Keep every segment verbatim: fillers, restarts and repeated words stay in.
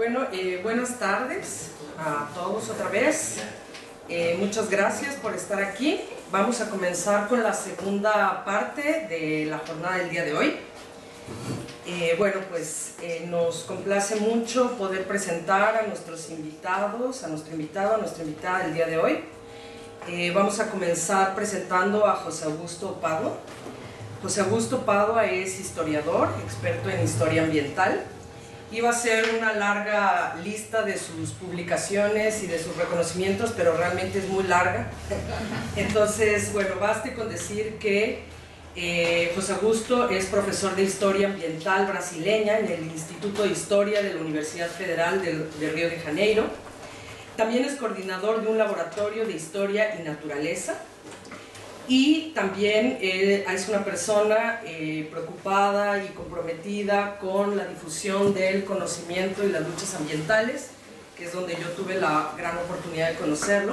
Bueno, eh, buenas tardes a todos otra vez. Eh, muchas gracias por estar aquí. Vamos a comenzar con la segunda parte de la jornada del día de hoy. Eh, bueno, pues eh, nos complace mucho poder presentar a nuestros invitados, a nuestro invitado, a nuestra invitada del día de hoy. Eh, vamos a comenzar presentando a José Augusto Padua. José Augusto Padua es historiador, experto en historia ambiental. Iba a ser una larga lista de sus publicaciones y de sus reconocimientos, pero realmente es muy larga. Entonces, bueno, baste con decir que eh, José Augusto es profesor de Historia Ambiental brasileña en el Instituto de Historia de la Universidad Federal de, de Río de Janeiro. También es coordinador de un laboratorio de Historia y Naturaleza. Y también eh, es una persona eh, preocupada y comprometida con la difusión del conocimiento y las luchas ambientales, que es donde yo tuve la gran oportunidad de conocerlo.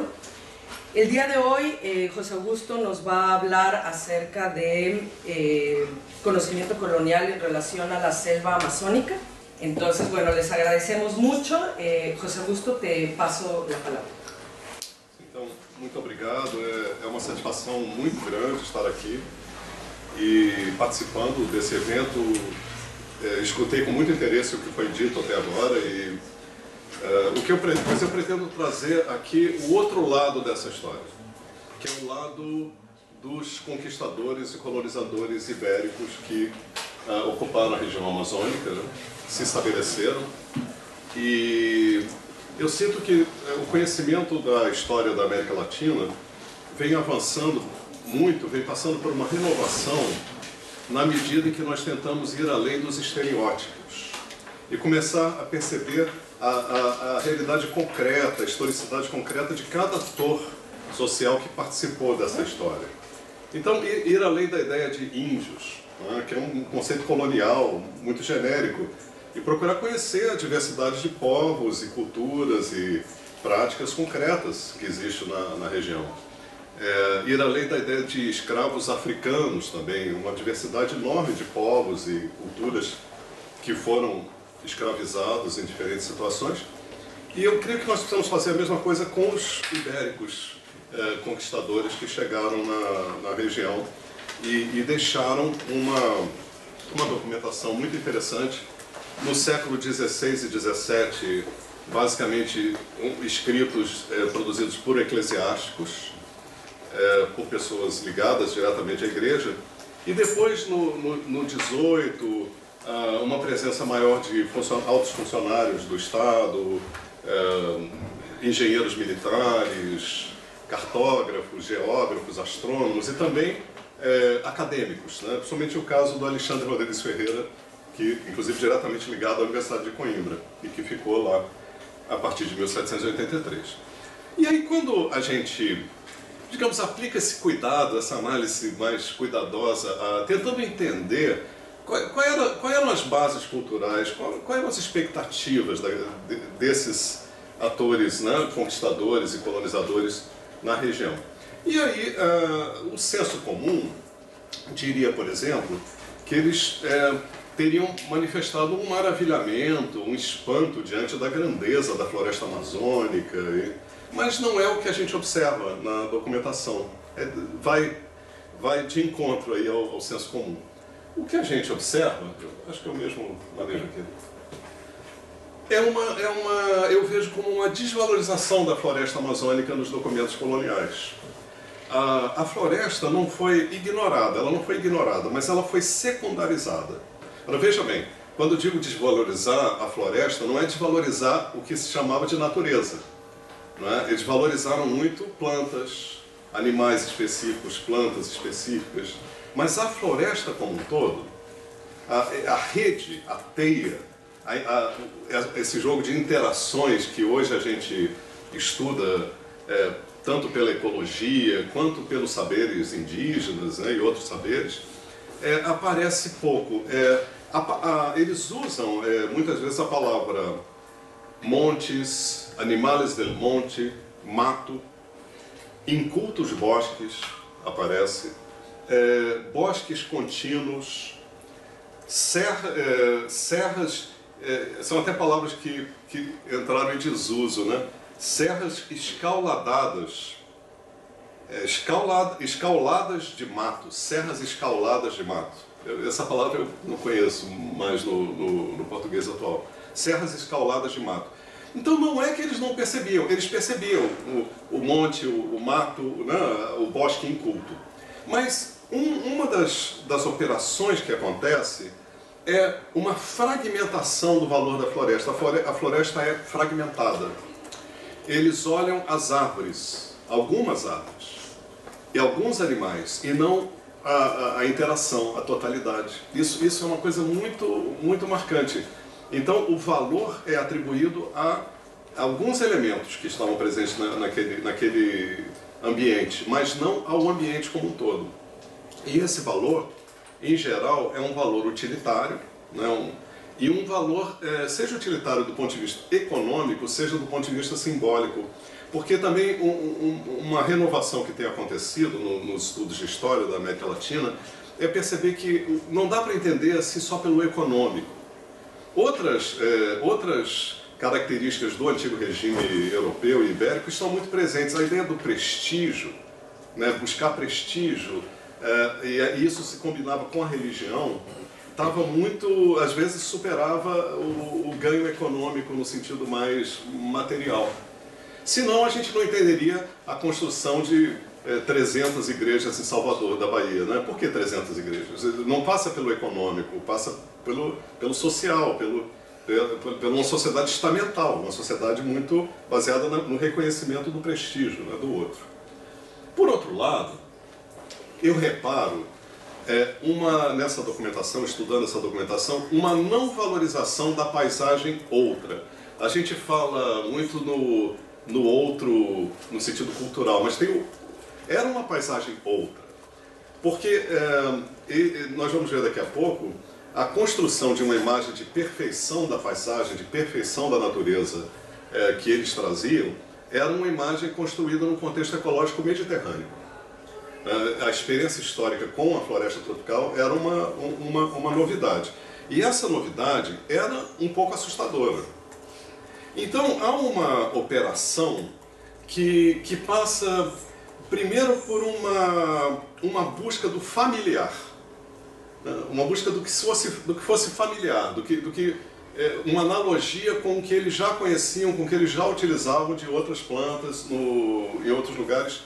El día de hoy, eh, José Augusto nos va a hablar acerca de eh, conocimiento colonial en relación a la selva amazónica. Entonces, bueno, les agradecemos mucho. Eh, José Augusto, te paso la palabra. Muito obrigado, é uma satisfação muito grande estar aqui e participando desse evento. É, escutei com muito interesse o que foi dito até agora e é, o que eu, mas eu pretendo trazer aqui o outro lado dessa história, que é o lado dos conquistadores e colonizadores ibéricos que é, ocuparam a região amazônica, né, se estabeleceram. E eu sinto que o conhecimento da história da América Latina vem avançando muito, vem passando por uma renovação na medida em que nós tentamos ir além dos estereótipos e começar a perceber a, a, a realidade concreta, a historicidade concreta de cada ator social que participou dessa história. Então, ir, ir além da ideia de índios, né, que é um conceito colonial muito genérico, e procurar conhecer a diversidade de povos e culturas e práticas concretas que existe na, na região. É, ir além da ideia de escravos africanos também, uma diversidade enorme de povos e culturas que foram escravizados em diferentes situações. E eu creio que nós precisamos fazer a mesma coisa com os ibéricos é, conquistadores que chegaram na, na região e, e deixaram uma, uma documentação muito interessante. No século dezesseis e dezessete, basicamente escritos é, produzidos por eclesiásticos, é, por pessoas ligadas diretamente à igreja, e depois no, no, no dezoito, ah, uma presença maior de funcion, altos funcionários do Estado, é, engenheiros militares, cartógrafos, geógrafos, astrônomos e também é, acadêmicos, né? Principalmente o caso do Alexandre Rodrigues Ferreira, que inclusive diretamente ligado à Universidade de Coimbra, e que ficou lá a partir de mil setecentos e oitenta e três. E aí quando a gente, digamos, aplica esse cuidado, essa análise mais cuidadosa, a, tentando entender qual, qual, era, qual eram as bases culturais, qual, qual eram as expectativas da, de, desses atores, né, conquistadores e colonizadores na região. E aí a, o senso comum diria, por exemplo, que eles é, teriam manifestado um maravilhamento, um espanto diante da grandeza da floresta amazônica, mas não é o que a gente observa na documentação. É, vai, vai de encontro aí ao, ao senso comum. O que a gente observa, eu acho que é o mesmo maneiro aqui, é uma, é uma, eu vejo como uma desvalorização da floresta amazônica nos documentos coloniais. A, a floresta não foi ignorada, ela não foi ignorada, mas ela foi secundarizada. Agora, veja bem, quando eu digo desvalorizar a floresta, não é desvalorizar o que se chamava de natureza, não é? Eles valorizaram muito plantas, animais específicos, plantas específicas, mas a floresta como um todo, a, a rede, a teia, a, a, esse jogo de interações que hoje a gente estuda é, tanto pela ecologia quanto pelos saberes indígenas, né, e outros saberes, é, aparece pouco. É, A, a, eles usam é, muitas vezes a palavra montes, animales del monte, mato, incultos bosques, aparece, é, bosques contínuos, serra, é, serras é, são até palavras que, que entraram em desuso, né? Serras escauladas, é, escaulada, escauladas de mato, serras escauladas de mato. Essa palavra eu não conheço mais no, no, no português atual. Serras escauladas de mato. Então não é que eles não percebiam, eles percebiam o, o monte, o, o mato, né, o bosque inculto. Mas um, uma das, das operações que acontece é uma fragmentação do valor da floresta. A floresta, a floresta é fragmentada. Eles olham as árvores, algumas árvores, e alguns animais, e não a, a, a interação, a totalidade. Isso, isso é uma coisa muito, muito marcante. Então, o valor é atribuído a alguns elementos que estavam presentes na, naquele, naquele ambiente, mas não ao ambiente como um todo. E esse valor, em geral, é um valor utilitário, né? um, e um valor, é, seja utilitário do ponto de vista econômico, seja do ponto de vista simbólico. Porque também um, um, uma renovação que tem acontecido no, nos estudos de história da América Latina é perceber que não dá para entender assim só pelo econômico. Outras, eh, outras características do antigo regime europeu e ibérico estão muito presentes. A ideia do prestígio, né, buscar prestígio, eh, e isso se combinava com a religião, estava muito, às vezes superava o, o ganho econômico no sentido mais material. Senão a gente não entenderia a construção de eh, trezentas igrejas em Salvador da Bahia. Né? Por que trezentas igrejas? Não passa pelo econômico, passa Pelo, pelo social, pelo, pelo, pela uma sociedade estamental, uma sociedade muito baseada no reconhecimento do prestígio, né, do outro. Por outro lado, eu reparo é, uma, nessa documentação, estudando essa documentação, uma não valorização da paisagem outra. A gente fala muito no, no outro, no sentido cultural, mas tem, era uma paisagem outra. Porque, é, e, nós vamos ver daqui a pouco, a construção de uma imagem de perfeição da paisagem, de perfeição da natureza é, que eles traziam, era uma imagem construída num contexto ecológico mediterrâneo. É, a experiência histórica com a floresta tropical era uma, uma, uma novidade. E essa novidade era um pouco assustadora. Então, há uma operação que, que passa, primeiro, por uma, uma busca do familiar. Uma busca do que fosse, do que fosse familiar, do que, do que é, uma analogia com o que eles já conheciam, com o que eles já utilizavam de outras plantas no, em outros lugares,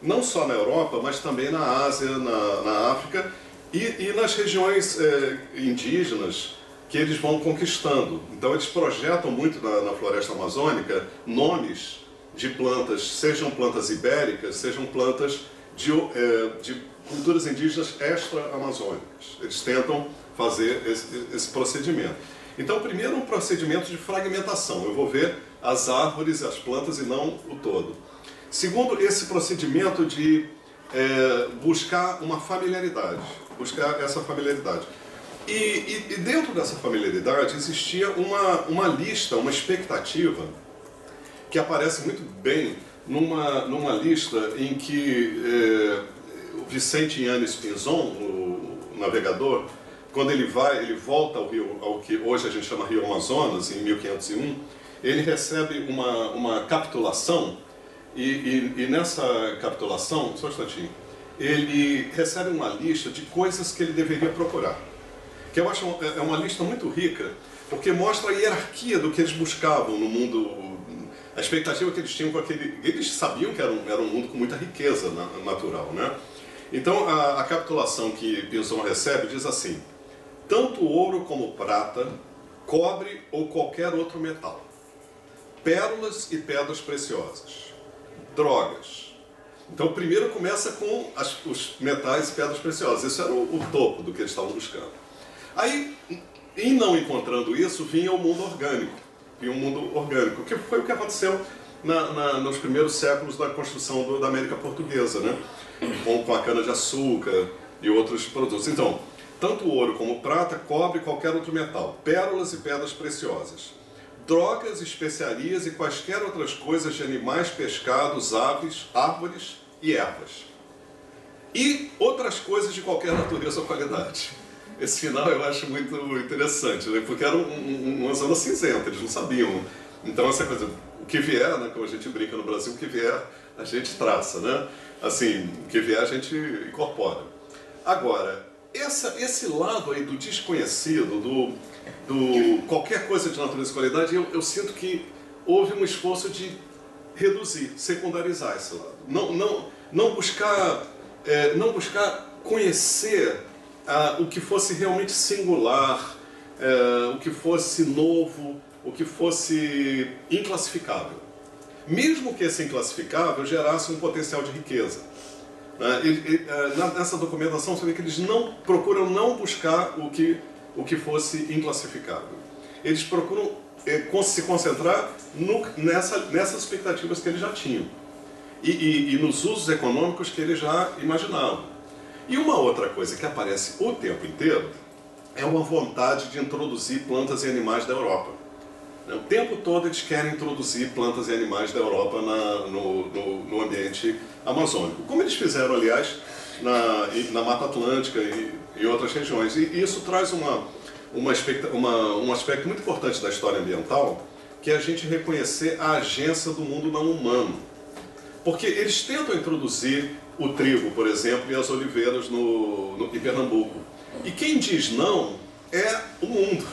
não só na Europa, mas também na Ásia, na, na África e, e nas regiões é, indígenas que eles vão conquistando. Então eles projetam muito na, na floresta amazônica nomes de plantas, sejam plantas ibéricas, sejam plantas de... É, de culturas indígenas extra-amazônicas. Eles tentam fazer esse, esse procedimento. Então, primeiro, um procedimento de fragmentação. Eu vou ver as árvores e as plantas e não o todo. Segundo, esse procedimento de é, buscar uma familiaridade. Buscar essa familiaridade. E, e, e dentro dessa familiaridade existia uma, uma lista, uma expectativa, que aparece muito bem numa, numa lista em que... É, Vicente Yanez Pinzon, o navegador, quando ele vai, ele volta ao rio, ao que hoje a gente chama Rio Amazonas, em mil quinhentos e um, ele recebe uma, uma capitulação, e, e, e nessa capitulação, só um instantinho, ele recebe uma lista de coisas que ele deveria procurar, que eu acho é uma lista muito rica, porque mostra a hierarquia do que eles buscavam no mundo, a expectativa que eles tinham com aquele... Eles sabiam que era um, era um mundo com muita riqueza natural, né? Então, a, a capitulação que Pinzon recebe diz assim: tanto ouro como prata, cobre ou qualquer outro metal, pérolas e pedras preciosas, drogas. Então, primeiro começa com as, os metais e pedras preciosas. Isso era o, o topo do que eles estavam buscando. Aí, em não encontrando isso, vinha o mundo orgânico. Vinha o mundo orgânico, que foi o que aconteceu na, na, nos primeiros séculos da construção do, da América Portuguesa, né? Com a cana-de-açúcar e outros produtos. Então, tanto ouro como prata, cobre e qualquer outro metal, pérolas e pedras preciosas, drogas, especiarias e quaisquer outras coisas de animais, pescados, aves, árvores e ervas. E outras coisas de qualquer natureza ou qualidade. esse final eu acho muito interessante, né? Porque era um, um, uma zona cinzenta, eles não sabiam. Então, essa coisa, o que vier, né, como a gente brinca no Brasil, o que vier a gente traça, né? Assim, o que vier a gente incorpora. Agora, essa, esse lado aí do desconhecido, do, do qualquer coisa de natureza e qualidade, eu, eu sinto que houve um esforço de reduzir, secundarizar esse lado. Não, não, não buscar, é, não buscar conhecer ah, o que fosse realmente singular, é, o que fosse novo, o que fosse inclassificável. Mesmo que esse inclassificável gerasse um potencial de riqueza. Né? E, e, nessa documentação você vê que eles não, procuram não buscar o que, o que fosse inclassificável. Eles procuram é, se concentrar no, nessa, nessas expectativas que eles já tinham. E, e, e nos usos econômicos que eles já imaginavam. E uma outra coisa que aparece o tempo inteiro é uma vontade de introduzir plantas e animais da Europa. O tempo todo eles querem introduzir plantas e animais da Europa na, no, no, no ambiente amazônico. Como eles fizeram, aliás, na, na Mata Atlântica e em outras regiões. E, e isso traz uma, uma, uma, um aspecto muito importante da história ambiental, que é a gente reconhecer a agência do mundo não humano. Porque eles tentam introduzir o trigo, por exemplo, e as oliveiras no, no, em Pernambuco. E quem diz não é o mundo.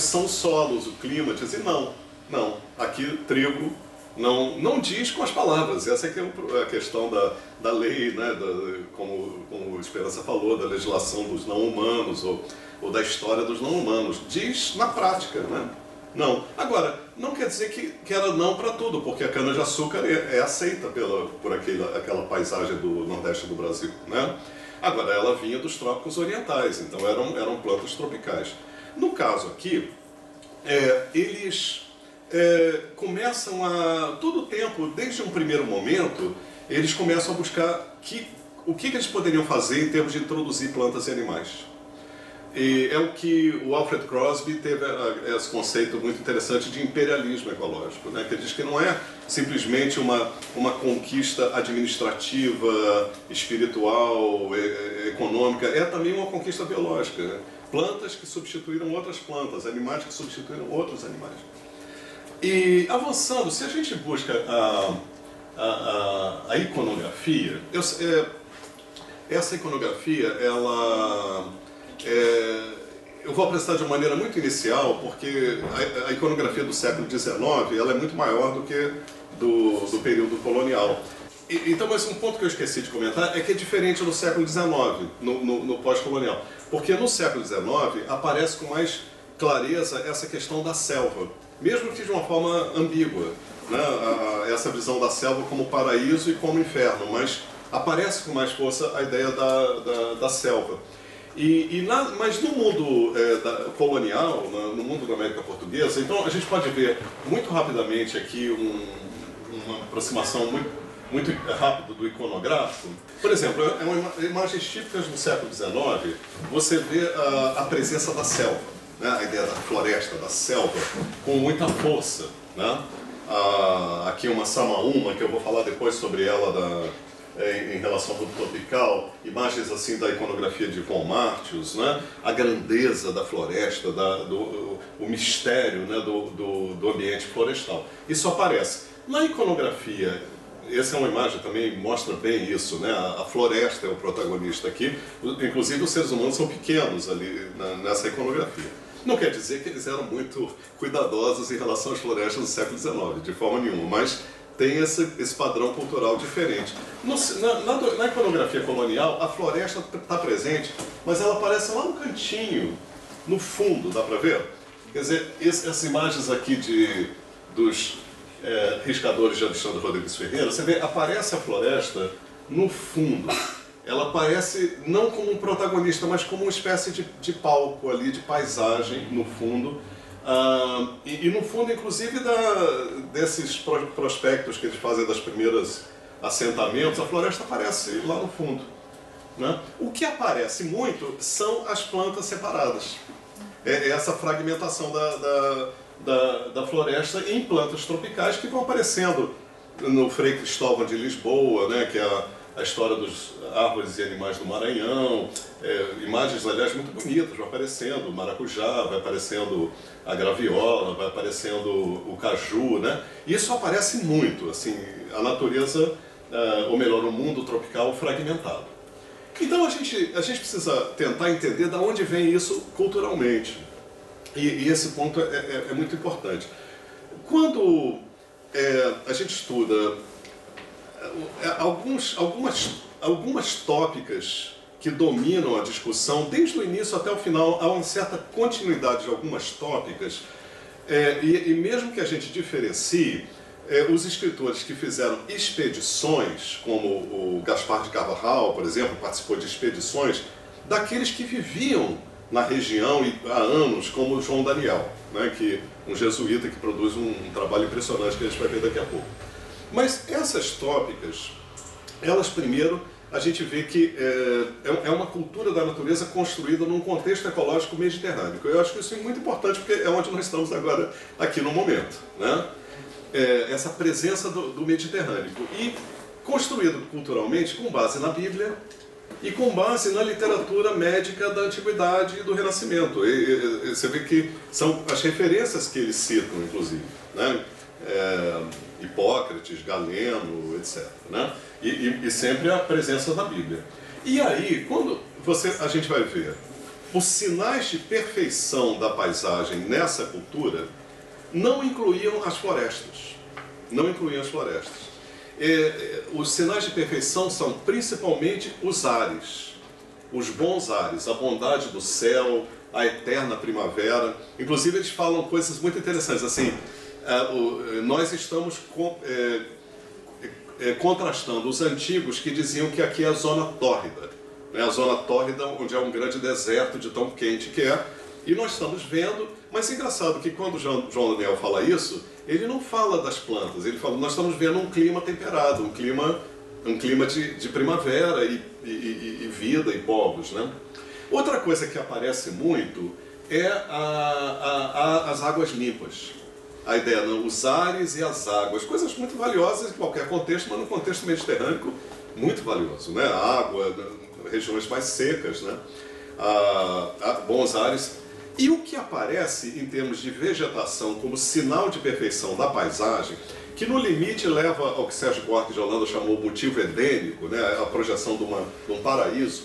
São os solos, o clima, dizem não, não, aqui trigo não, não diz com as palavras, essa é, que é a questão da, da lei, né, da, como, como Esperança falou, da legislação dos não-humanos ou, ou da história dos não-humanos, diz na prática, né, não. Agora, não quer dizer que, que era não para tudo, porque a cana-de-açúcar é, é aceita pela, por aquela, aquela paisagem do Nordeste do Brasil, né, agora ela vinha dos trópicos orientais, então eram, eram plantas tropicais. No caso aqui, é, eles é, começam a, todo o tempo, desde um primeiro momento, eles começam a buscar que, o que, que eles poderiam fazer em termos de introduzir plantas e animais. E é o que o Alfred Crosby teve a, a, esse conceito muito interessante de imperialismo ecológico, né? Que ele diz que não é simplesmente uma, uma conquista administrativa, espiritual, e, econômica, é também uma conquista biológica, né? Plantas que substituíram outras plantas, animais que substituíram outros animais. E avançando, se a gente busca a, a, a, a iconografia, eu, é, essa iconografia, ela, é, eu vou apresentar de uma maneira muito inicial, porque a, a iconografia do século dezenove ela é muito maior do que do, do período colonial. E, então, mas um ponto que eu esqueci de comentar é que é diferente no século dezenove, no, no, no pós-colonial. Porque no século dezenove aparece com mais clareza essa questão da selva, mesmo que de uma forma ambígua, né? a, essa visão da selva como paraíso e como inferno, mas aparece com mais força a ideia da, da, da selva. E, e na, mas no mundo é, da, colonial, na, no mundo da América Portuguesa, então a gente pode ver muito rapidamente aqui um, uma aproximação muito... muito rápido do iconográfico. Por exemplo, em imagens típicas do século dezenove, você vê a, a presença da selva, né? A ideia da floresta, da selva, com muita força. Né? A, aqui uma samaúma, que eu vou falar depois sobre ela da, em, em relação ao mundo tropical, imagens assim da iconografia de von Martius, né? A grandeza da floresta, da, do, o mistério, né? do, do, do ambiente florestal. Isso aparece. Na iconografia, essa é uma imagem também mostra bem isso, né? A floresta é o protagonista aqui. Inclusive os seres humanos são pequenos ali na, nessa iconografia. Não quer dizer que eles eram muito cuidadosos em relação às florestas do século dezenove, de forma nenhuma, mas tem esse, esse padrão cultural diferente. No, na, na, na iconografia colonial, a floresta está presente, mas ela aparece lá no cantinho, no fundo, dá para ver? Quer dizer, esse, essas imagens aqui de, dos... É, riscadores de Alexandre Rodrigues Ferreira, você vê, aparece a floresta no fundo. Ela aparece não como um protagonista, mas como uma espécie de, de palco ali, de paisagem no fundo. Ah, e, e no fundo, inclusive, da, desses prospectos que eles fazem das primeiras assentamentos, a floresta aparece lá no fundo. Né? O que aparece muito são as plantas separadas. É, é essa fragmentação da... da Da, da floresta em plantas tropicais que vão aparecendo no Frei Cristóvão de Lisboa, né, que é a, a história dos árvores e animais do Maranhão, é, imagens, aliás, muito bonitas, vai aparecendo o maracujá, vai aparecendo a graviola, vai aparecendo o caju, né? Isso aparece muito, assim, a natureza, ou melhor, o mundo tropical fragmentado. Então a gente, a gente precisa tentar entender de onde vem isso culturalmente, e, e esse ponto é, é, é muito importante. Quando é, a gente estuda Alguns, algumas, algumas tópicas que dominam a discussão, desde o início até o final, há uma certa continuidade de algumas tópicas, é, e, e mesmo que a gente diferencie, é, os escritores que fizeram expedições, como o Gaspar de Carvajal, por exemplo, participou de expedições, daqueles que viviam na região há anos, como o João Daniel, né, que, um jesuíta que produz um, um trabalho impressionante que a gente vai ver daqui a pouco. Mas essas tópicas, elas primeiro, a gente vê que é, é uma cultura da natureza construída num contexto ecológico mediterrâneo. Eu acho que isso é muito importante porque é onde nós estamos agora, aqui no momento, né? É, essa presença do, do Mediterrâneo. E construído culturalmente com base na Bíblia e com base na literatura médica da Antiguidade e do Renascimento. E, e, você vê que são as referências que eles citam, inclusive, né? É, Hipócrates, Galeno, etcétera, né? E, e, e sempre a presença da Bíblia. E aí, quando você, a gente vai ver os sinais de perfeição da paisagem nessa cultura, não incluíam as florestas. Não incluíam as florestas. É, os sinais de perfeição são principalmente os ares, os bons ares, a bondade do céu, a eterna primavera. Inclusive, eles falam coisas muito interessantes, assim... Nós estamos contrastando os antigos que diziam que aqui é a zona tórrida, né? A zona tórrida onde é um grande deserto de tão quente que é, e nós estamos vendo, mas é engraçado que quando João Daniel fala isso, ele não fala das plantas, ele fala, nós estamos vendo um clima temperado, um clima, um clima de, de primavera e, e, e vida e povos, né? Outra coisa que aparece muito é a, a, a, as águas limpas. A ideia, não, os ares e as águas, coisas muito valiosas em qualquer contexto, mas no contexto mediterrâneo, muito valioso, né? A água, regiões mais secas, né? Ah, ah, bons ares. E o que aparece em termos de vegetação como sinal de perfeição da paisagem, que no limite leva ao que Sérgio Buarque de Holanda chamou o motivo edênico, né? A projeção de, uma, de um paraíso,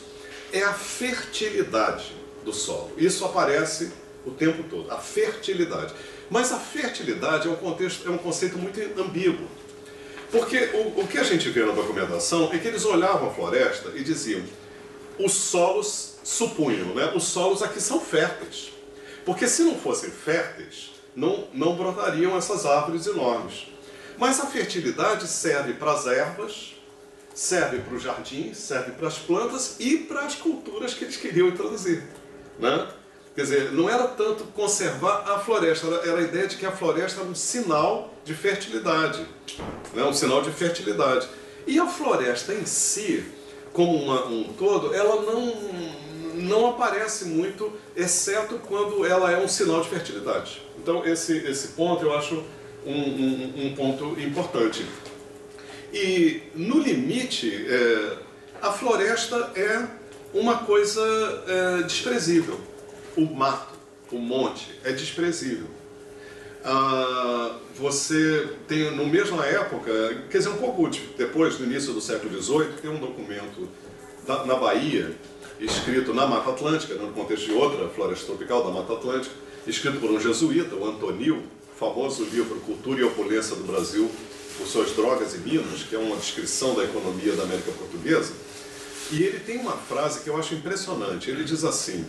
é a fertilidade do solo. Isso aparece o tempo todo, a fertilidade. Mas a fertilidade é um, contexto, é um conceito muito ambíguo. Porque o, o que a gente vê na documentação é que eles olhavam a floresta e diziam os solos, supunham, né? Os solos aqui são férteis. Porque se não fossem férteis, não, não brotariam essas árvores enormes. Mas a fertilidade serve para as ervas, serve para o jardim, serve para as plantas e para as culturas que eles queriam introduzir, né? Quer dizer, não era tanto conservar a floresta, era a ideia de que a floresta era um sinal de fertilidade, né? Um sinal de fertilidade. E a floresta em si, como uma, um todo, ela não, não aparece muito, exceto quando ela é um sinal de fertilidade. Então esse, esse ponto eu acho um, um, um ponto importante. E no limite, é, a floresta é uma coisa é, desprezível. O mato, o monte, é desprezível. Ah, você tem, na mesma época, quer dizer, um pouco depois, no início do século dezoito, tem um documento da, na Bahia, escrito na Mata Atlântica, no contexto de outra floresta tropical da Mata Atlântica, escrito por um jesuíta, o Antonil, famoso livro Cultura e Opulência do Brasil, por suas drogas e minas, que é uma descrição da economia da América Portuguesa. E ele tem uma frase que eu acho impressionante, ele diz assim: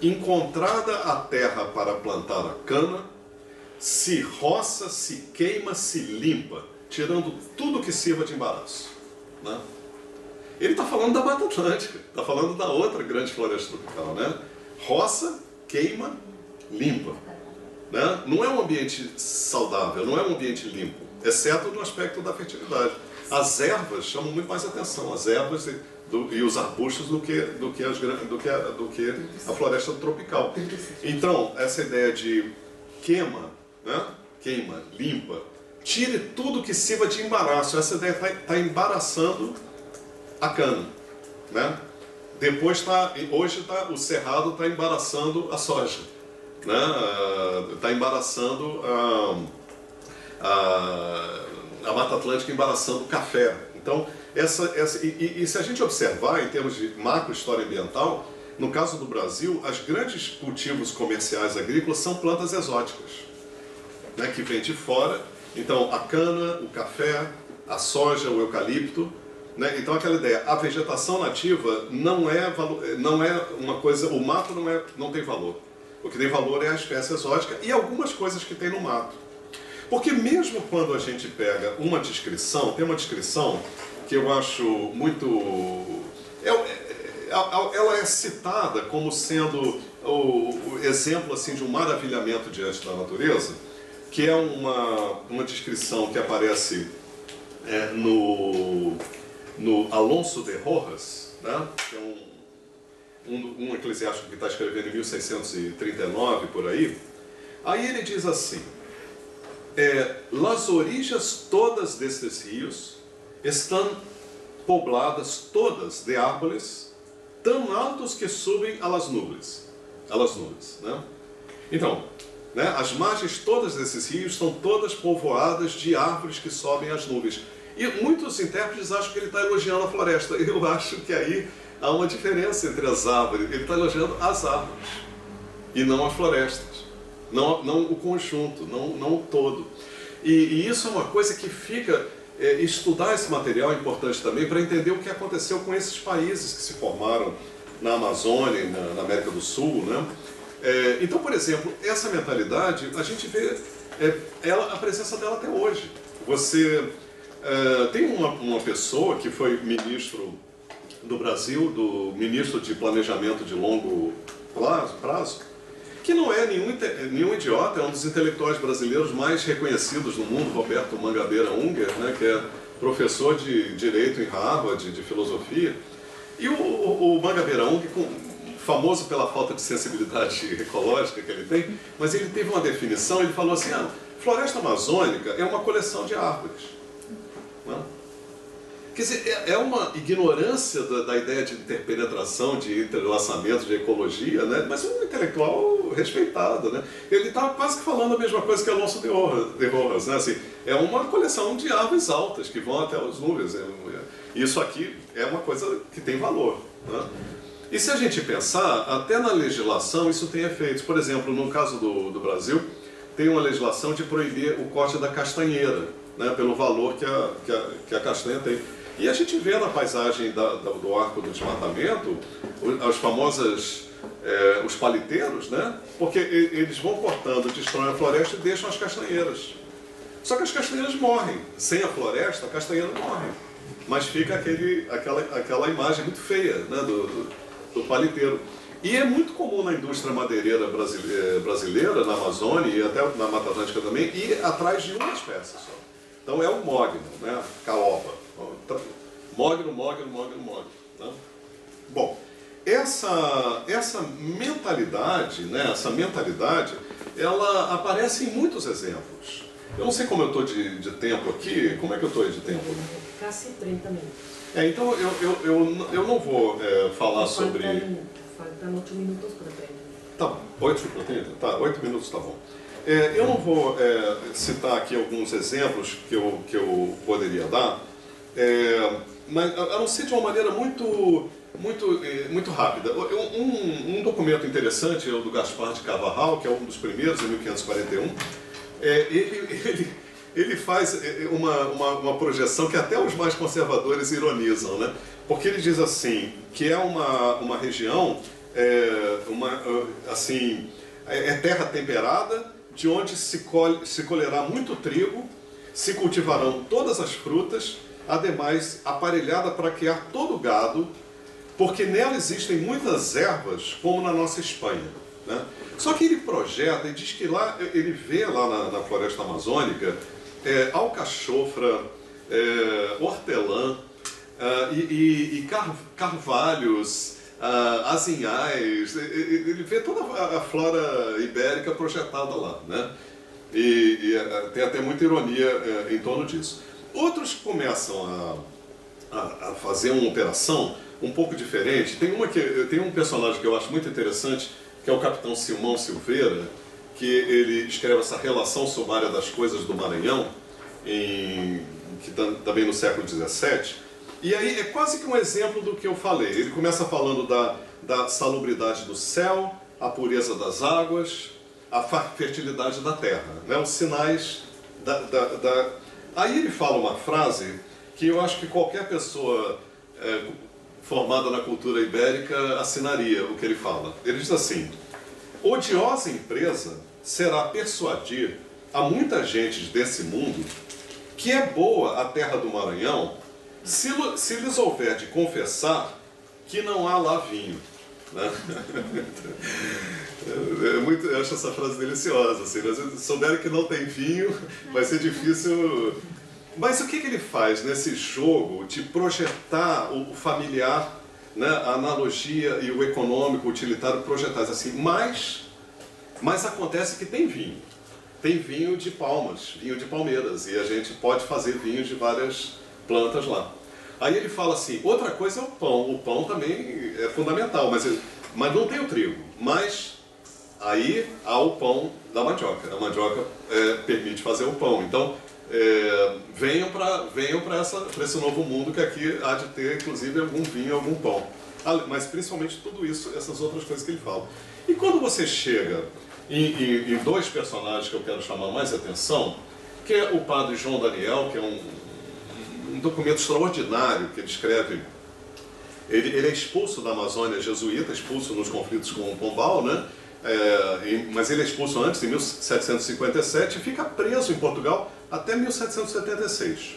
encontrada a terra para plantar a cana, se roça, se queima, se limpa, tirando tudo que sirva de embaraço. Né? Ele está falando da Mata Atlântica, está falando da outra grande floresta tropical, né? Roça, queima, limpa. Né? Não é um ambiente saudável, não é um ambiente limpo, exceto no aspecto da fertilidade. As ervas chamam muito mais atenção, as ervas... Do, e os arbustos do que, do, que as, do, que a, do que a floresta tropical. Então, essa ideia de queima, né? Queima, limpa, tire tudo que sirva de embaraço. Essa ideia está tá embaraçando a cana, né? Depois tá, hoje tá, o cerrado está embaraçando a soja, né? Está embaraçando a, a, a Mata Atlântica, embaraçando o café. Então, essa, essa, e, e se a gente observar em termos de macro história ambiental, no caso do Brasil, as grandes cultivos comerciais agrícolas são plantas exóticas, né, que vêm de fora. Então, a cana, o café, a soja, o eucalipto, né? Então, aquela ideia, a vegetação nativa não é, não é uma coisa, o mato não, é, não tem valor. O que tem valor é a espécie exótica e algumas coisas que tem no mato. Porque mesmo quando a gente pega uma descrição, tem uma descrição que eu acho muito... É, ela é citada como sendo o exemplo assim, de um maravilhamento diante da natureza, que é uma, uma descrição que aparece é, no... no Alonso de Rojas, né, que é um, um, um eclesiástico que está escrevendo em mil seiscentos e trinta e nove, por aí. Aí ele diz assim, é, las orillas todas destes rios estão pobladas todas de árboles tão altos que subem a las nubes. A las nubes, né? Então, né, as margens todas desses rios estão todas povoadas de árvores que sobem às nuvens. E muitos intérpretes acham que ele está elogiando a floresta. Eu acho que aí há uma diferença entre as árvores. Ele está elogiando as árvores e não as florestas, não, não o conjunto, não, não o todo. E, e isso é uma coisa que fica... É, estudar esse material é importante também para entender o que aconteceu com esses países que se formaram na Amazônia, na, na América do Sul, né? É, então, por exemplo, essa mentalidade, a gente vê é, ela, a presença dela até hoje. Você... Uh, tem uma, uma pessoa que foi ministro do Brasil, do ministro de Planejamento de Longo Prazo, prazo que não é nenhum, nenhum idiota, é um dos intelectuais brasileiros mais reconhecidos no mundo, Roberto Mangabeira Unger, né, que é professor de Direito em Harvard, de, de Filosofia. E o, o, o Mangabeira Unger, famoso pela falta de sensibilidade ecológica que ele tem, mas ele teve uma definição, ele falou assim, ah, floresta amazônica é uma coleção de árvores. Não? Quer dizer, é uma ignorância da, da ideia de interpenetração, de entrelaçamento, de ecologia, né? Mas um intelectual respeitado, né? Ele estava quase que falando a mesma coisa que Alonso de Rojas, né? Assim, é uma coleção de árvores altas que vão até as nuvens. Isso aqui é uma coisa que tem valor, né? E se a gente pensar, até na legislação isso tem efeitos. Por exemplo, no caso do, do Brasil, tem uma legislação de proibir o corte da castanheira, né, pelo valor que a, que, a, que a castanha tem. E a gente vê na paisagem da, da, do arco do desmatamento os, as famosas, é, os paliteiros, né, porque eles vão cortando, destroem a floresta e deixam as castanheiras. Só que as castanheiras morrem. Sem a floresta, a castanheira morre. Mas fica aquele, aquela, aquela imagem muito feia, né, do, do, do paliteiro. E é muito comum na indústria madeireira brasileira, brasileira, na Amazônia e até na Mata Atlântica também, ir atrás de uma espécie só. Então é o mogno, né? Caoba. Mogno, mogno, mogno, mogno. Né? Bom, essa, essa mentalidade, né? Essa mentalidade, ela aparece em muitos exemplos. Eu não sei como eu estou de, de tempo aqui. Como é que eu estou de tempo? Quase trinta minutos. É, então eu, eu, eu, eu não vou é, falar falta, sobre... Faltam oito minutos para trinta. Tá bom, oito para trinta? Tá, oito minutos tá bom. É, eu não vou é, citar aqui alguns exemplos que eu, que eu poderia dar, é, mas a não ser de uma maneira muito, muito, é, muito rápida. Um, um documento interessante é o do Gaspar de Carvajal, que é um dos primeiros, em mil quinhentos e quarenta e um. É, ele, ele, ele faz uma, uma, uma projeção que até os mais conservadores ironizam, né? Porque ele diz assim, que é uma, uma região, é, uma, assim, é terra temperada, de onde se, colhe, se colherá muito trigo, se cultivarão todas as frutas, ademais aparelhada para criar todo o gado, porque nela existem muitas ervas, como na nossa Espanha, né? Só que ele projeta e diz que lá, ele vê lá na, na floresta amazônica, é, alcachofra, é, hortelã, é, e, e, e carvalhos, Uh, azinhais, ele vê toda a flora ibérica projetada lá, né? E, e tem até muita ironia é, em torno disso. Outros começam a, a fazer uma operação um pouco diferente. Tem uma que eu tenho um personagem que eu acho muito interessante, que é o capitão Simão Silveira, que ele escreve essa relação sumária das coisas do Maranhão, em, que tam, também no século dezessete, e aí é quase que um exemplo do que eu falei. Ele começa falando da, da salubridade do céu, a pureza das águas, a fertilidade da terra, né? Os sinais da, da, da... Aí ele fala uma frase que eu acho que qualquer pessoa é, formada na cultura ibérica assinaria o que ele fala. Ele diz assim: odiosa empresa será persuadir a muita gente desse mundo que é boa a terra do Maranhão, se, se lhes houver de confessar que não há lá vinho. Né? É muito, eu acho essa frase deliciosa. Assim, se souberem que não tem vinho, vai ser difícil. Mas o que, que ele faz nesse jogo de projetar o familiar, né, a analogia e o econômico, o utilitário, projetar assim? Mas, mas acontece que tem vinho. Tem vinho de palmas, vinho de palmeiras, e a gente pode fazer vinhos de várias plantas lá. Aí ele fala assim, outra coisa é o pão. O pão também é fundamental, mas, mas não tem o trigo. Mas aí há o pão da mandioca. A mandioca é, permite fazer o pão. Então, é, venham para venham para esse novo mundo, que aqui há de ter, inclusive, algum vinho, algum pão. Mas, principalmente, tudo isso, essas outras coisas que ele fala. E quando você chega em, em, em dois personagens que eu quero chamar mais atenção, que é o padre João Daniel, que é um... um documento extraordinário que ele escreve. Ele, ele é expulso da Amazônia jesuíta, expulso nos conflitos com o Pombal, né? É, e, mas ele é expulso antes, em mil setecentos e cinquenta e sete, e fica preso em Portugal até mil setecentos e setenta e seis.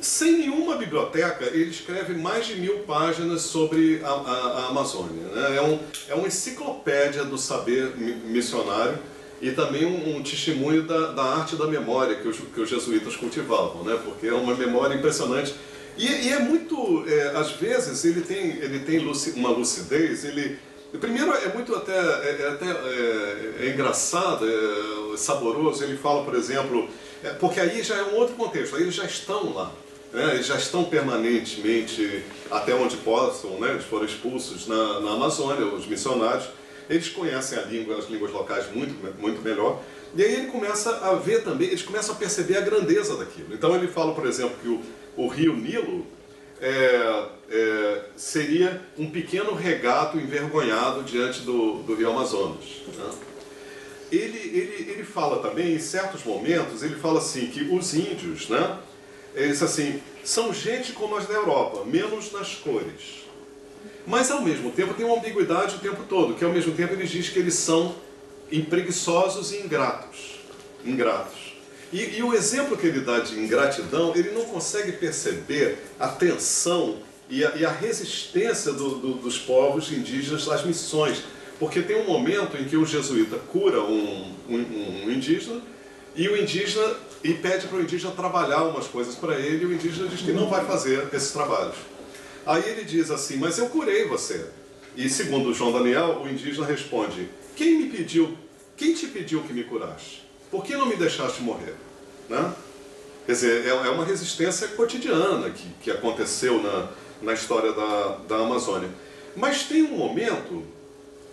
Sem nenhuma biblioteca, ele escreve mais de mil páginas sobre a, a, a Amazônia. Né? É, um, é uma enciclopédia do saber missionário e também um, um testemunho da, da arte da memória que os, que os jesuítas cultivavam, né? Porque é uma memória impressionante. E, e é muito... É, às vezes ele tem, ele tem luci, uma lucidez, ele... Primeiro, é muito até, é, até é, é engraçado, é, é saboroso. Ele fala, por exemplo... É, porque aí já é um outro contexto, aí eles já estão lá, né? Eles já estão permanentemente, até onde possam, né? Eles foram expulsos na, na Amazônia, os missionários. Eles conhecem a língua, as línguas locais muito, muito melhor. E aí ele começa a ver também, eles começam a perceber a grandeza daquilo. Então ele fala, por exemplo, que o, o rio Nilo é, é, seria um pequeno regato envergonhado diante do, do rio Amazonas. Né? Ele, ele, ele fala também, em certos momentos, ele fala assim, que os índios, né, eles, assim, são gente como as da Europa, menos nas cores. Mas, ao mesmo tempo, tem uma ambiguidade o tempo todo, que, ao mesmo tempo, ele diz que eles são preguiçosos e ingratos. Ingratos. E, e o exemplo que ele dá de ingratidão, ele não consegue perceber a tensão e a, e a resistência do, do, dos povos indígenas às missões. Porque tem um momento em que um jesuíta cura um, um, um indígena, e o indígena e pede para o indígena trabalhar umas coisas para ele, e o indígena diz que não vai fazer esses trabalhos. Aí ele diz assim, mas eu curei você. E segundo João Daniel, o indígena responde, quem me pediu, quem te pediu que me curaste? Por que não me deixaste morrer? Né? Quer dizer, é uma resistência cotidiana que, que aconteceu na, na história da, da Amazônia. Mas tem um momento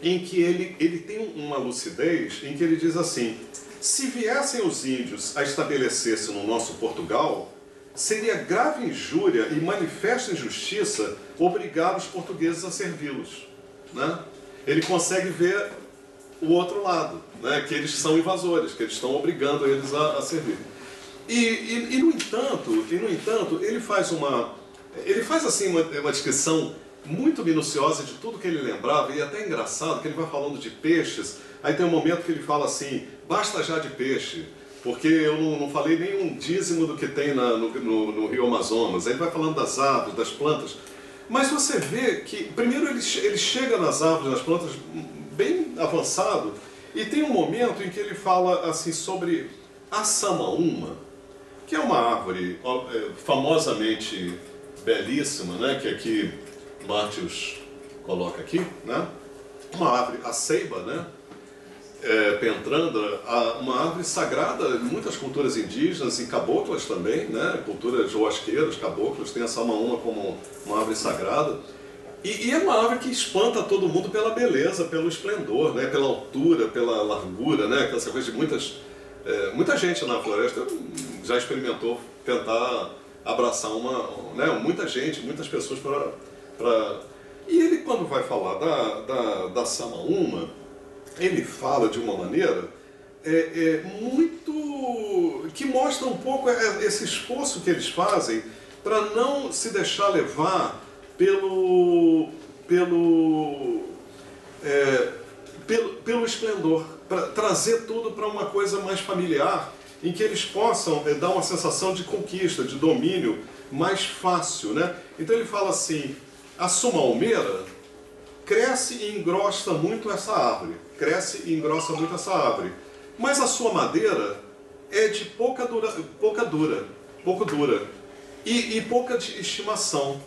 em que ele, ele tem uma lucidez, em que ele diz assim, se viessem os índios a estabelecer-se no nosso Portugal, seria grave injúria e manifesta injustiça obrigar os portugueses a servi-los. Né? Ele consegue ver o outro lado, né? Que eles são invasores, que eles estão obrigando eles a, a servir. E, e, e, no entanto, e, no entanto, ele faz uma, ele faz assim, uma, uma descrição muito minuciosa de tudo que ele lembrava, e até engraçado que ele vai falando de peixes, aí tem um momento que ele fala assim, basta já de peixe, porque eu não, não falei nem um dízimo do que tem na, no, no, no rio Amazonas. Aí vai falando das árvores, das plantas. Mas você vê que, primeiro, ele, ele chega nas árvores, nas plantas, bem avançado, e tem um momento em que ele fala assim sobre a samaúma, que é uma árvore famosamente belíssima, né? Que aqui Martius coloca aqui, né? Uma árvore, a ceiba, né? é, Pentrandra, uma árvore sagrada em muitas culturas indígenas e caboclas também, né? Culturas joasqueiras, caboclos, tem a samaúma como uma árvore sagrada. E, e é uma árvore que espanta todo mundo pela beleza, pelo esplendor, né? Pela altura, pela largura, né? Aquela coisa de muitas... É, muita gente na floresta já experimentou tentar abraçar uma... Né? Muita gente, muitas pessoas para... Pra... E ele, quando vai falar da, da, da samaúma, ele fala de uma maneira é, é, muito... que mostra um pouco esse esforço que eles fazem para não se deixar levar pelo, pelo, é, pelo, pelo esplendor, para trazer tudo para uma coisa mais familiar, em que eles possam é, dar uma sensação de conquista, de domínio mais fácil, né? Então ele fala assim, a sumalmeira cresce e engrossa muito essa árvore, cresce e engrossa muito essa árvore, mas a sua madeira é de pouca dura, pouca dura, pouco dura e, e pouca de estimação.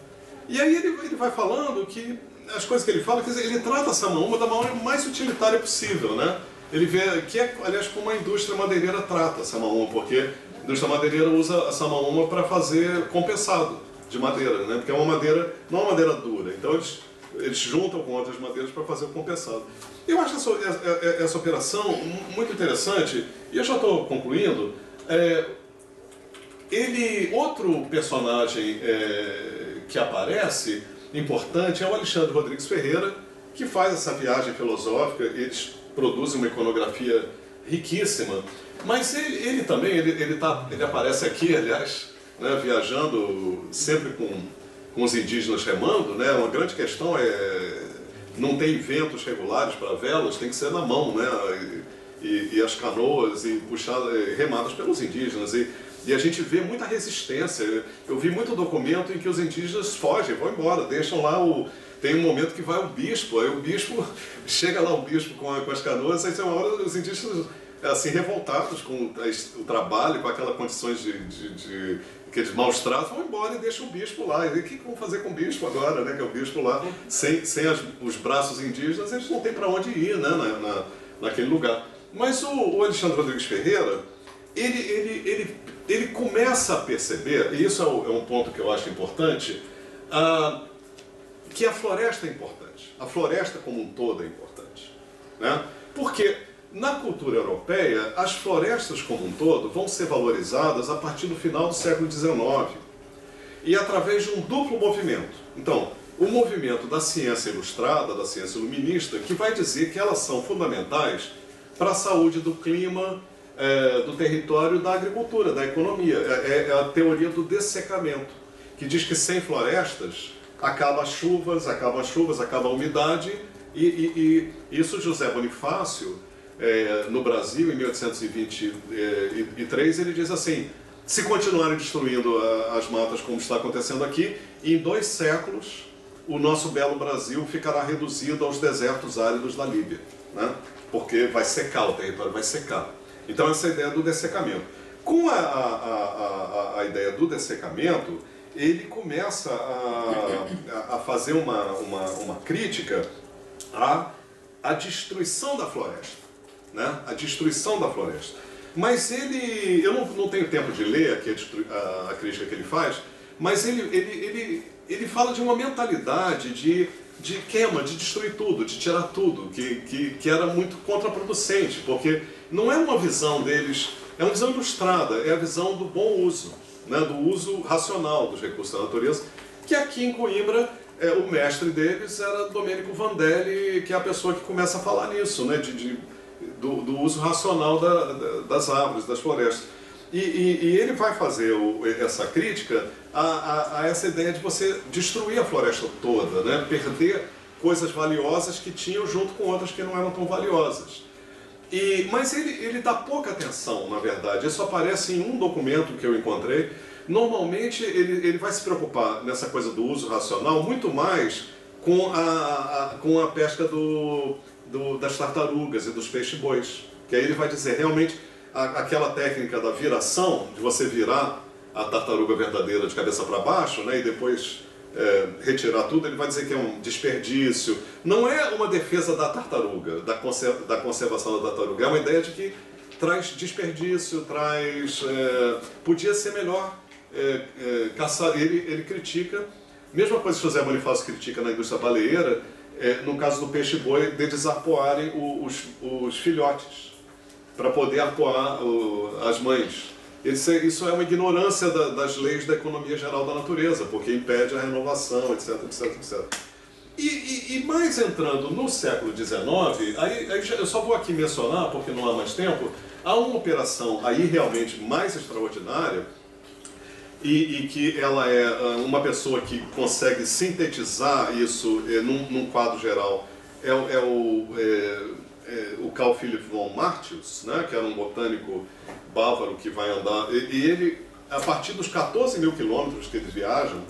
E aí ele, ele vai falando que as coisas que ele fala, quer dizer, ele trata a samaúma da maneira mais utilitária possível, né? Ele vê que é, aliás, como a indústria madeireira trata a samaúma, porque a indústria madeireira usa a samaúma para fazer compensado de madeira, né? Porque é uma madeira, não é uma madeira dura, então eles, eles juntam com outras madeiras para fazer o compensado. Eu acho essa, essa, essa operação muito interessante, e eu já estou concluindo. É, ele, outro personagem... É, que aparece, importante, é o Alexandre Rodrigues Ferreira, que faz essa viagem filosófica. Eles produzem uma iconografia riquíssima, mas ele, ele também, ele, ele, tá, ele aparece aqui, aliás, né, viajando sempre com, com os indígenas remando, né? Uma grande questão é, não tem ventos regulares para velas, tem que ser na mão, né? E, e, e as canoas e puxadas, remadas pelos indígenas. E, E a gente vê muita resistência. Eu vi muito documento em que os indígenas fogem, vão embora, deixam lá o... Tem um momento que vai o bispo, aí o bispo... Chega lá o bispo com, a, com as canoas, aí tem uma hora os indígenas, assim, revoltados com o trabalho, com aquelas condições de... de, de aqueles maus tratos, vão embora e deixam o bispo lá. E o que vão fazer com o bispo agora, né? Que é o bispo lá, sem, sem as, os braços indígenas, eles não têm para onde ir, né? Na, na, naquele lugar. Mas o, o Alexandre Rodrigues Ferreira, ele... ele, ele ele começa a perceber, e isso é um ponto que eu acho importante, uh, que a floresta é importante. A floresta como um todo é importante, né? Porque na cultura europeia, as florestas como um todo vão ser valorizadas a partir do final do século dezenove e através de um duplo movimento. Então, o movimento da ciência ilustrada, da ciência iluminista, que vai dizer que elas são fundamentais para a saúde do clima, É, do território, da agricultura, da economia. É, é a teoria do dessecamento, que diz que sem florestas acaba as chuvas, acaba as chuvas, acaba a umidade, e, e, e isso José Bonifácio, é, no Brasil, em mil oitocentos e vinte e três, ele diz assim, se continuarem destruindo a, as matas como está acontecendo aqui, em dois séculos o nosso belo Brasil ficará reduzido aos desertos áridos da Líbia, né? Porque vai secar, o território vai secar. Então, essa ideia do dessecamento. Com a, a, a, a ideia do dessecamento, ele começa a, a fazer uma, uma, uma crítica à, à destruição da floresta, né? A destruição da floresta. Mas ele... Eu não, não tenho tempo de ler aqui a, a crítica que ele faz, mas ele, ele, ele, ele fala de uma mentalidade de, de queima, de destruir tudo, de tirar tudo, que, que, que era muito contraproducente, porque... Não é uma visão deles, é uma visão ilustrada, é a visão do bom uso, né, do uso racional dos recursos da natureza, que aqui em Coimbra, é, o mestre deles era Domenico Vandelli, que é a pessoa que começa a falar nisso, né, de, de, do, do uso racional da, da, das árvores, das florestas. E, e, e ele vai fazer o, essa crítica a, a, a essa ideia de você destruir a floresta toda, né, perder coisas valiosas que tinham junto com outras que não eram tão valiosas. E, mas ele, ele dá pouca atenção, na verdade. Isso aparece em um documento que eu encontrei. Normalmente ele, ele vai se preocupar nessa coisa do uso racional muito mais com a, a, com a pesca do, do, das tartarugas e dos peixe-bois. Que aí ele vai dizer realmente a, aquela técnica da viração, de você virar a tartaruga verdadeira de cabeça para baixo, né, e depois é, retirar tudo, ele vai dizer que é um desperdício. Não é uma defesa da tartaruga, da, conserv da conservação da tartaruga, é uma ideia de que traz desperdício, traz... É, podia ser melhor é, é, caçar. Ele, ele critica, mesma coisa que José Bonifácio critica na indústria baleeira, é, no caso do peixe-boi, de eles arpoarem os, os filhotes, para poder arpoar o, as mães. Isso é, isso é uma ignorância da, das leis da economia geral da natureza, porque impede a renovação, etc, etc, et cetera. E, e, e mais entrando no século dezenove, aí, aí eu só vou aqui mencionar, porque não há mais tempo, há uma operação aí realmente mais extraordinária, e, e que ela é uma pessoa que consegue sintetizar isso é, num, num quadro geral, é, é o... É, o Carl Philipp von Martius, né, que era um botânico bávaro que vai andar, e ele, a partir dos quatorze mil quilômetros que eles viajam,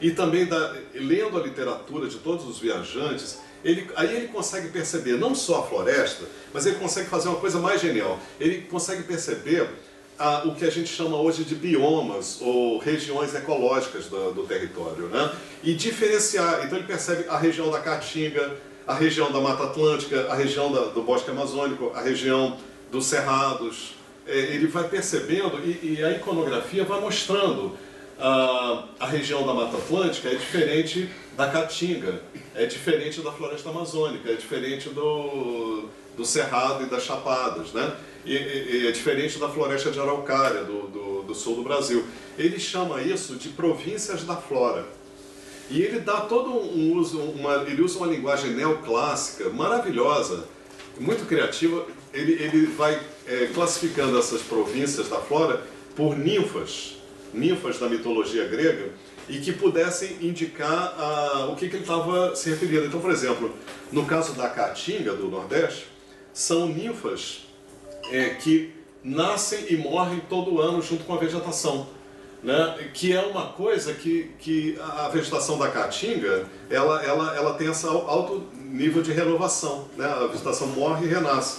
e também da, lendo a literatura de todos os viajantes, ele, aí ele consegue perceber não só a floresta, mas ele consegue fazer uma coisa mais genial. Ele consegue perceber a, o que a gente chama hoje de biomas, ou regiões ecológicas do, do território, né, e diferenciar. Então ele percebe a região da Caatinga, a região da Mata Atlântica, a região da, do Bosque Amazônico, a região dos Cerrados. É, ele vai percebendo, e, e a iconografia vai mostrando a, a região da Mata Atlântica é diferente da Caatinga, é diferente da Floresta Amazônica, é diferente do, do Cerrado e das Chapadas, né? E, e, é diferente da Floresta de Araucária, do, do, do sul do Brasil. Ele chama isso de províncias da flora. E ele dá todo um uso, uma, ele usa uma linguagem neoclássica maravilhosa, muito criativa. Ele, ele vai é, classificando essas províncias da flora por ninfas, ninfas da mitologia grega, e que pudessem indicar a, o que, que ele estava se referindo. Então, por exemplo, no caso da Caatinga, do Nordeste, são ninfas é, que nascem e morrem todo ano junto com a vegetação. Né? Que é uma coisa que, que a vegetação da Caatinga, ela, ela, ela tem esse alto nível de renovação, né? A vegetação morre e renasce.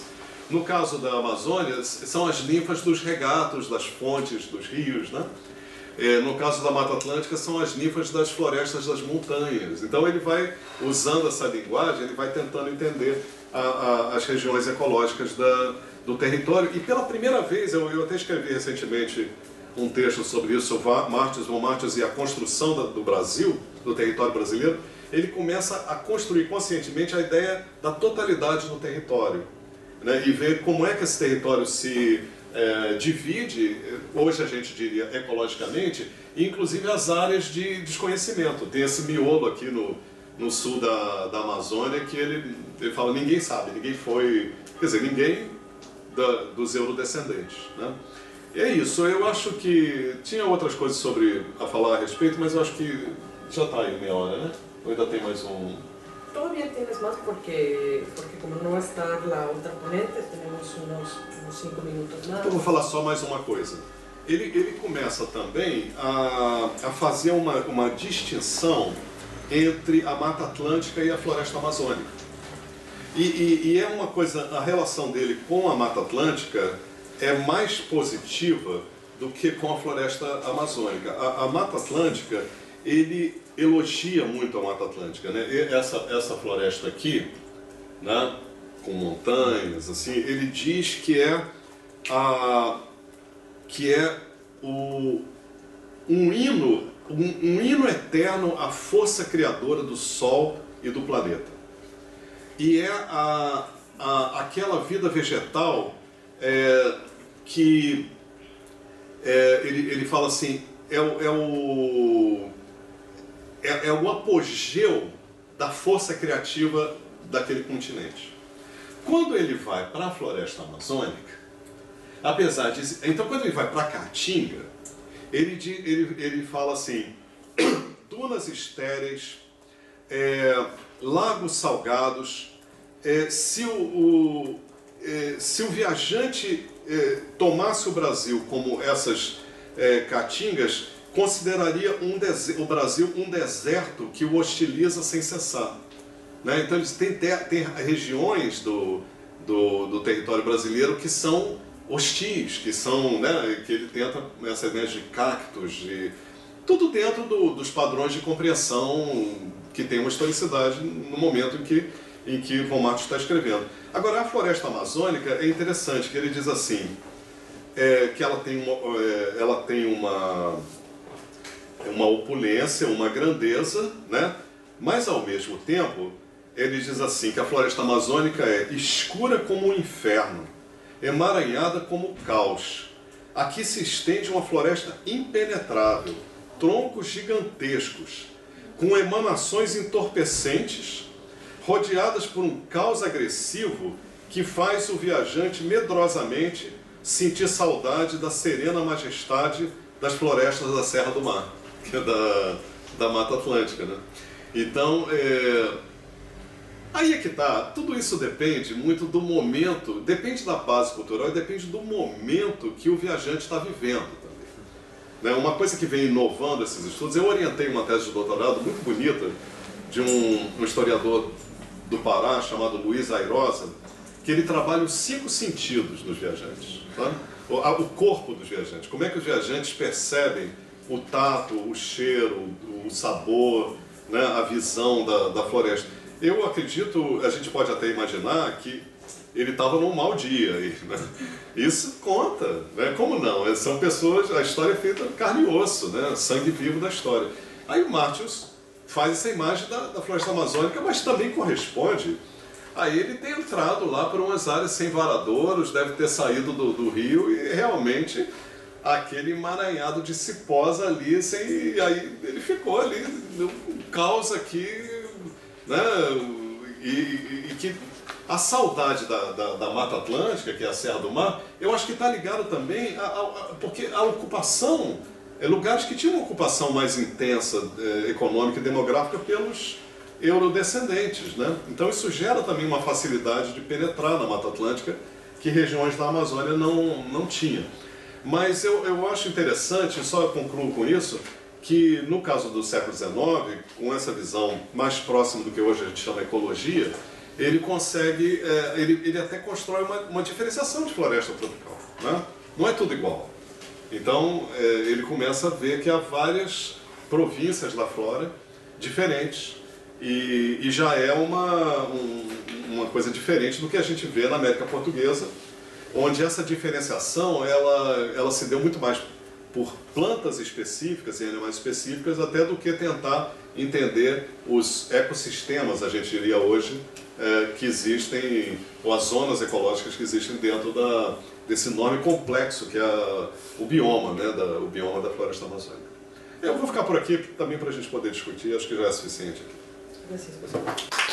No caso da Amazônia, são as ninfas dos regatos, das fontes, dos rios, né? É, no caso da Mata Atlântica, são as ninfas das florestas, das montanhas. Então ele vai, usando essa linguagem, ele vai tentando entender a, a, as regiões ecológicas da, do território. E pela primeira vez, eu, eu até escrevi recentemente um texto sobre isso, Martius, von Martius e a construção do Brasil, do território brasileiro. Ele começa a construir conscientemente a ideia da totalidade do território, né? E ver como é que esse território se é, divide, hoje a gente diria ecologicamente, inclusive as áreas de desconhecimento. Tem esse miolo aqui no, no sul da, da Amazônia que ele, ele fala, ninguém sabe, ninguém foi, quer dizer, ninguém da, dos eurodescendentes, né? É isso, eu acho que tinha outras coisas sobre a falar a respeito, mas eu acho que já está aí meia hora, né? Ou ainda tem mais um... Todavía tienes más porque, porque como não está a outra ponente, temos uns, uns cinco minutos mais. Então vou falar só mais uma coisa. Ele, ele começa também a, a fazer uma, uma distinção entre a Mata Atlântica e a Floresta Amazônica. E, e, e é uma coisa, a relação dele com a Mata Atlântica é mais positiva do que com a floresta amazônica. A, a Mata Atlântica, ele elogia muito a Mata Atlântica, né? E essa, essa floresta aqui, né, com montanhas, assim, ele diz que é, a, que é o, um, hino, um, um hino eterno à força criadora do Sol e do planeta. E é a, a, aquela vida vegetal é, que é, ele, ele fala assim, é o, é, o, é, é o apogeu da força criativa daquele continente. Quando ele vai para a floresta amazônica, apesar de... Então, quando ele vai para a Caatinga, ele, ele, ele fala assim, dunas estéreis, é, lagos salgados, é, se o... o Eh, se o viajante eh, tomasse o Brasil como essas eh, caatingas, consideraria um o Brasil um deserto que o hostiliza sem cessar, né? Então eles têm, têm regiões do, do, do território brasileiro que são hostis, que são, né, que ele tenta essa ideia de cactos, de tudo dentro do, dos padrões de compreensão que tem uma historicidade no momento em que, em que von Martius está escrevendo. Agora, a floresta amazônica é interessante, que ele diz assim, é, que ela tem uma, é, ela tem uma, uma opulência, uma grandeza, né? Mas, ao mesmo tempo, ele diz assim, que a floresta amazônica é escura como o inferno, emaranhada como o caos. Aqui se estende uma floresta impenetrável, troncos gigantescos, com emanações entorpecentes, rodeadas por um caos agressivo que faz o viajante medrosamente sentir saudade da serena majestade das florestas da Serra do Mar, que é da, da Mata Atlântica, né? Então, é... aí é que tá, tudo isso depende muito do momento, depende da base cultural e depende do momento que o viajante está vivendo também. Né? Uma coisa que vem inovando esses estudos, eu orientei uma tese de doutorado muito bonita de um, um historiador do Pará chamado Luiz Airosa, que ele trabalha os cinco sentidos dos viajantes, tá? o, a, o corpo dos viajantes, como é que os viajantes percebem o tato, o cheiro, o, o sabor, né? A visão da, da floresta. Eu acredito, a gente pode até imaginar que ele estava num mau dia aí, né? Isso conta, né? Como não? São pessoas, a história é feita carne e osso, né? Sangue vivo da história. Aí o Martius faz essa imagem da, da floresta amazônica, mas também corresponde a ele ter entrado lá por umas áreas sem varadouros, deve ter saído do, do rio e realmente aquele emaranhado de cipós ali, sem, e aí ele ficou ali, um caos aqui, né? E, e, e que a saudade da, da, da Mata Atlântica, que é a Serra do Mar, eu acho que está ligado também a, a, a, porque a ocupação, é, lugares que tinham uma ocupação mais intensa, é, econômica e demográfica pelos eurodescendentes, né? Então isso gera também uma facilidade de penetrar na Mata Atlântica que regiões da Amazônia não, não tinha. Mas eu, eu acho interessante, só eu concluo com isso, que no caso do século dezenove, com essa visão mais próxima do que hoje a gente chama ecologia, ele consegue, é, ele, ele até constrói uma, uma diferenciação de floresta tropical, né? Não é tudo igual. Então, é, ele começa a ver que há várias províncias da flora diferentes e, e já é uma, um, uma coisa diferente do que a gente vê na América Portuguesa, onde essa diferenciação ela, ela se deu muito mais por plantas específicas e animais específicos, até do que tentar entender os ecossistemas, a gente diria hoje, é, que existem, ou as zonas ecológicas que existem dentro da, desse enorme complexo que é a, o bioma, né, da, o bioma da floresta amazônica. Eu vou ficar por aqui também para a gente poder discutir, acho que já é suficiente aqui.